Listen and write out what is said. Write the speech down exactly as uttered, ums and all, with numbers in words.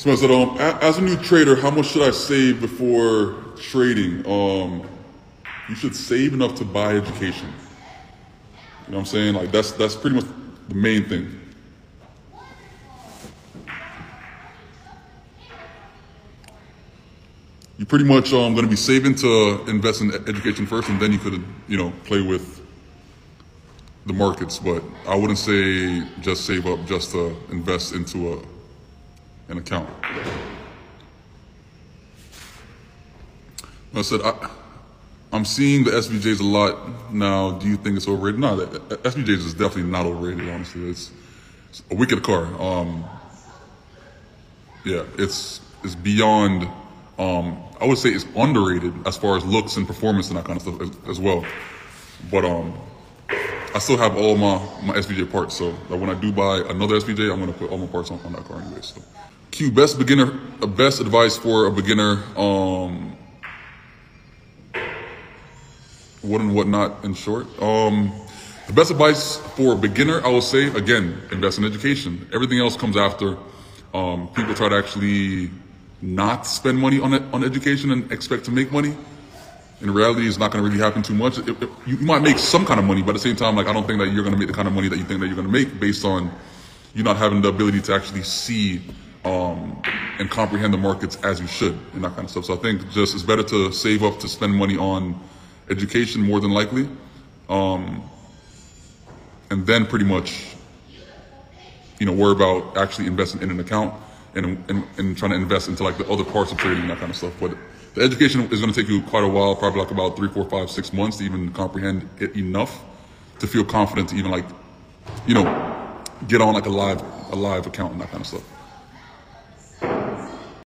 So I said, um, as a new trader, how much should I save before trading? Um, you should save enough to buy education. You know what I'm saying? Like that's that's pretty much the main thing. You're pretty much um, going to be saving to invest in education first, and then you could, you know, play with the markets. But I wouldn't say just save up just to invest into a an account. I said, I, I'm seeing the S V Js a lot now. Do you think it's overrated? No, the S V Js is definitely not overrated, honestly. It's, it's a wicked car. Um, yeah, it's, it's beyond, um, I would say it's underrated as far as looks and performance and that kind of stuff as, as well. But um, I still have all my, my S V J parts, so that when I do buy another S V J, I'm gonna put all my parts on, on that car anyway, so. Q, best beginner, best advice for a beginner, um, what and what not in short. Um, the best advice for a beginner, I will say, again, invest in education. Everything else comes after. Um, people try to actually not spend money on, on education and expect to make money. In reality, it's not gonna really happen too much. It, it, you might make some kind of money, but at the same time, like, I don't think that you're gonna make the kind of money that you think that you're gonna make based on you not having the ability to actually see Um, and comprehend the markets as you should and that kind of stuff. So I think just it's better to save up to spend money on education more than likely. Um, and then pretty much, you know, worry about actually investing in an account and, and, and trying to invest into like the other parts of trading and that kind of stuff. But the education is going to take you quite a while, probably like about three, four, five, six months to even comprehend it enough to feel confident to even like, you know, get on like a live, a live account and that kind of stuff.